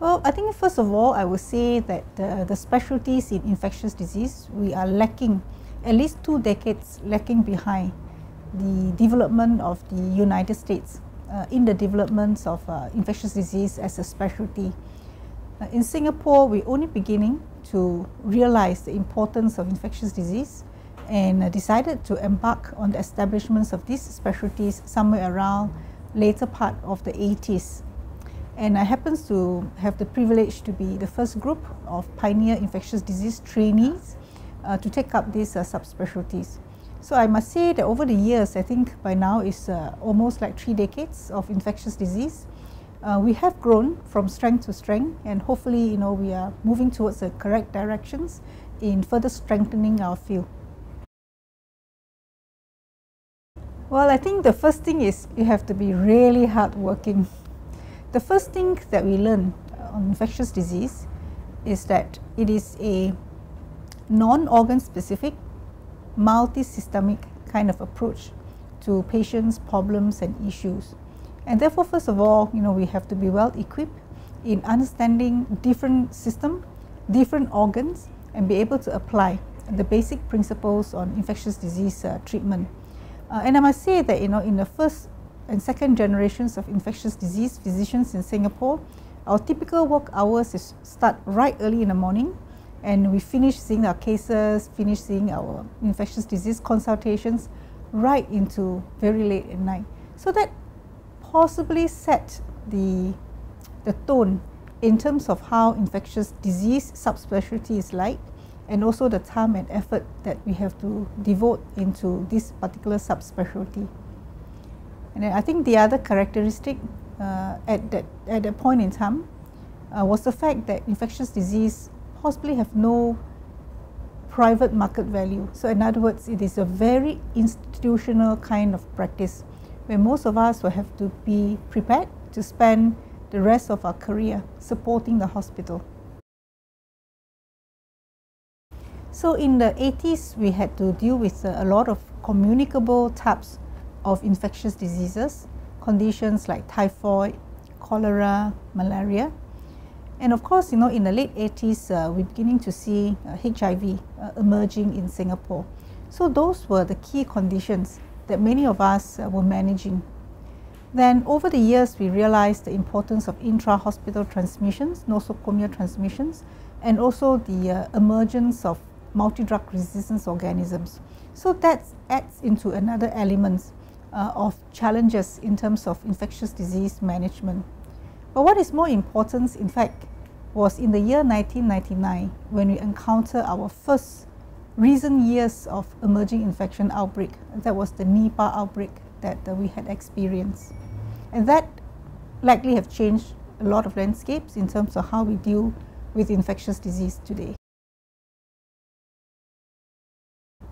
Well, I think first of all, I would say that the specialties in infectious disease, we are lacking, at least 2 decades lacking behind the development of the United States in the development of infectious disease as a specialty. In Singapore, we're only beginning to realize the importance of infectious disease and decided to embark on the establishments of these specialties somewhere around later part of the 80s. And I happen to have the privilege to be the first group of pioneer infectious disease trainees to take up these subspecialties. So I must say that over the years, I think by now it's almost like 3 decades of infectious disease. We have grown from strength to strength, and hopefully, you know, we are moving towards the correct directions in further strengthening our field. Well, I think the first thing is you have to be really hardworking. The first thing that we learn on infectious disease is that it is a non-organ specific, multi-systemic kind of approach to patients' problems and issues. And therefore, first of all, you know, we have to be well equipped in understanding different systems, different organs, and be able to apply the basic principles on infectious disease treatment. And I must say that, you know, in the first and second generations of infectious disease physicians in Singapore, our typical work hours is start right early in the morning, and we finish seeing our cases, finish seeing our infectious disease consultations right into very late at night. So that possibly set the tone in terms of how infectious disease subspecialty is like, and also the time and effort that we have to devote into this particular subspecialty. And then I think the other characteristic at that point in time was the fact that infectious disease possibly have no private market value. So in other words, it is a very institutional kind of practice where most of us will have to be prepared to spend the rest of our career supporting the hospital. So in the 80s, we had to deal with a lot of communicable types of infectious diseases, conditions like typhoid, cholera, malaria. And of course, you know, in the late 80s, we're beginning to see HIV emerging in Singapore. So those were the key conditions that many of us were managing. Then over the years, we realized the importance of intra-hospital transmissions, nosocomial transmissions, and also the emergence of multi-drug resistance organisms. So that adds into another element of challenges in terms of infectious disease management. But what is more important, in fact, was in the year 1999, when we encountered our first recent years of emerging infection outbreak. That was the Nipah outbreak that we had experienced. And that likely have changed a lot of landscapes in terms of how we deal with infectious disease today.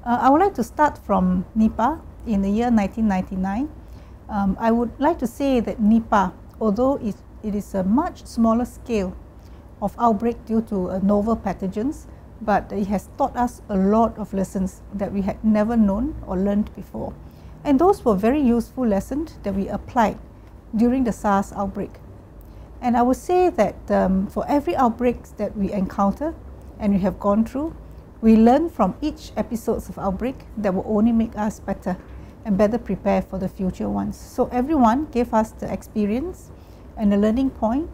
I would like to start from Nipah in the year 1999. I would like to say that Nipah, although it is a much smaller scale of outbreak due to novel pathogens, but it has taught us a lot of lessons that we had never known or learned before. And those were very useful lessons that we applied during the SARS outbreak. And I would say that for every outbreak that we encounter and we have gone through, we learn from each episodes of outbreak that will only make us better and better prepared for the future ones. So everyone gave us the experience and the learning point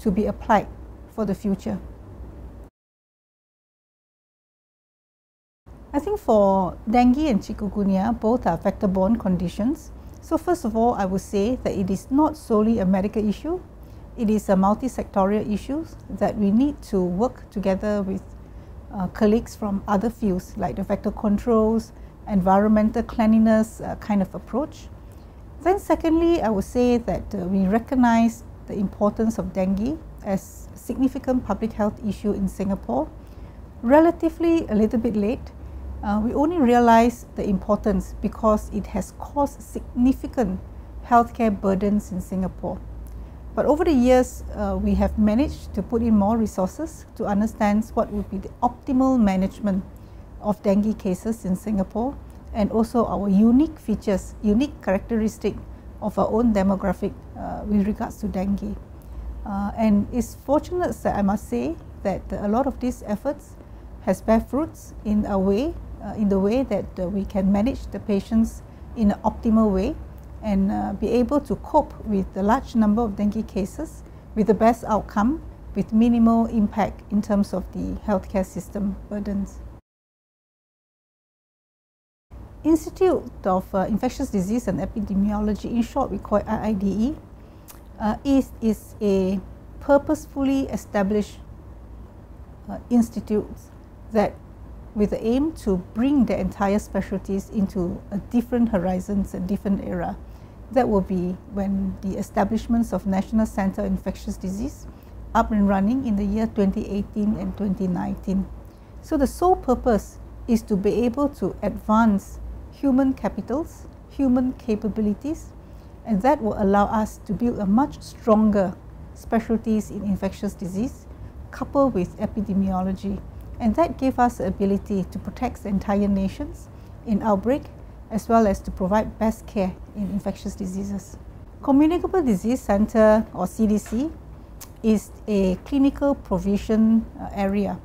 to be applied for the future. I think for dengue and chikungunya, both are vector-borne conditions. So first of all, I would say that it is not solely a medical issue. It is a multi-sectorial issue that we need to work together with colleagues from other fields, like the vector controls, environmental cleanliness kind of approach. Then secondly, I would say that we recognize the importance of dengue as a significant public health issue in Singapore. Relatively a little bit late, we only realize the importance because it has caused significant healthcare burdens in Singapore. But over the years, we have managed to put in more resources to understand what would be the optimal management of dengue cases in Singapore, and also our unique features, unique characteristic of our own demographic with regards to dengue. And it's fortunate that I must say that a lot of these efforts has bear fruits in a way, in the way that we can manage the patients in an optimal way and be able to cope with the large number of dengue cases with the best outcome, with minimal impact in terms of the healthcare system burdens. Institute of Infectious Disease and Epidemiology, in short we call it IIDE, is a purposefully established institute that with the aim to bring the entire specialties into a different horizons and different era. That will be when the establishments of National Center for Infectious Disease up and running in the year 2018 and 2019. So the sole purpose is to be able to advance human capitals, human capabilities, and that will allow us to build a much stronger specialties in infectious disease coupled with epidemiology. And that gave us the ability to protect the entire nations in outbreak as well as to provide best care in infectious diseases. Communicable Disease Centre, or CDC, is a clinical provision area,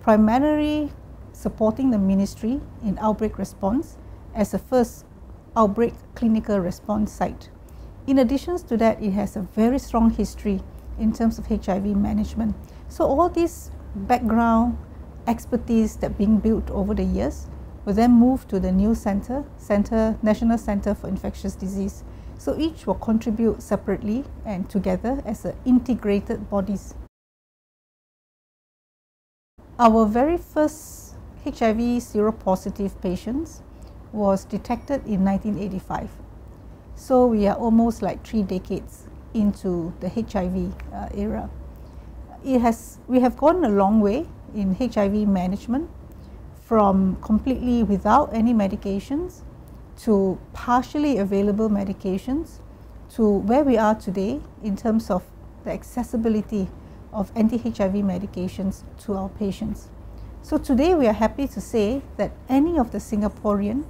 primarily supporting the ministry in outbreak response as a first outbreak clinical response site. In addition to that, it has a very strong history in terms of HIV management. So all this background expertise that being built over the years will then move to the new center, National Center for Infectious Disease. So each will contribute separately and together as an integrated bodies. Our very first HIV seropositive patients was detected in 1985. So we are almost like 3 decades into the HIV era. We have gone a long way in HIV management, from completely without any medications to partially available medications, to where we are today in terms of the accessibility of anti-HIV medications to our patients. So today we are happy to say that any of the Singaporean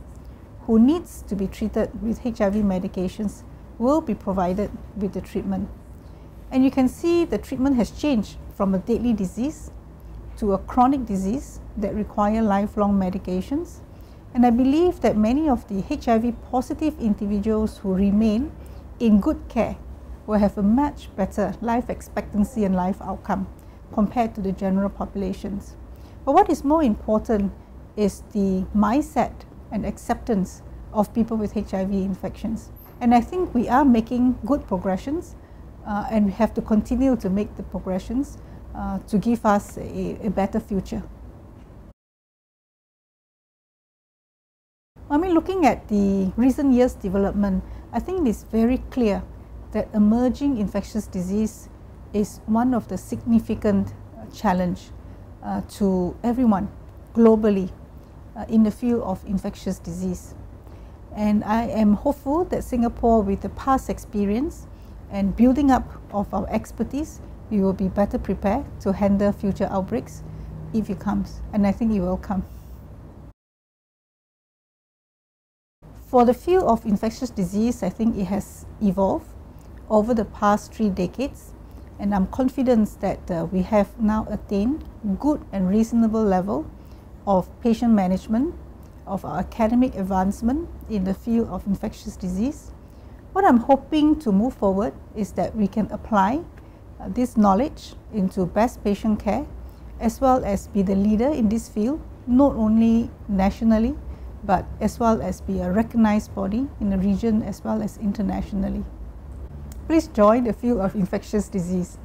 who needs to be treated with HIV medications will be provided with the treatment. And you can see the treatment has changed from a deadly disease to a chronic disease that require lifelong medications. And I believe that many of the HIV-positive individuals who remain in good care will have a much better life expectancy and life outcome compared to the general populations. But what is more important is the mindset and acceptance of people with HIV infections. And I think we are making good progressions and we have to continue to make the progressions to give us a better future. I mean, looking at the recent years' development, I think it's very clear that emerging infectious disease is one of the significant challenge to everyone globally in the field of infectious disease. And I am hopeful that Singapore, with the past experience and building up of our expertise, we will be better prepared to handle future outbreaks if it comes, and I think it will come. For the field of infectious disease, I think it has evolved over the past 3 decades, and I'm confident that we have now attained good and reasonable level of patient management, of our academic advancement in the field of infectious disease. What I'm hoping to move forward is that we can apply this knowledge into best patient care, as well as be the leader in this field, not only nationally, but as well as be a recognized body in the region as well as internationally. Please join the field of infectious disease.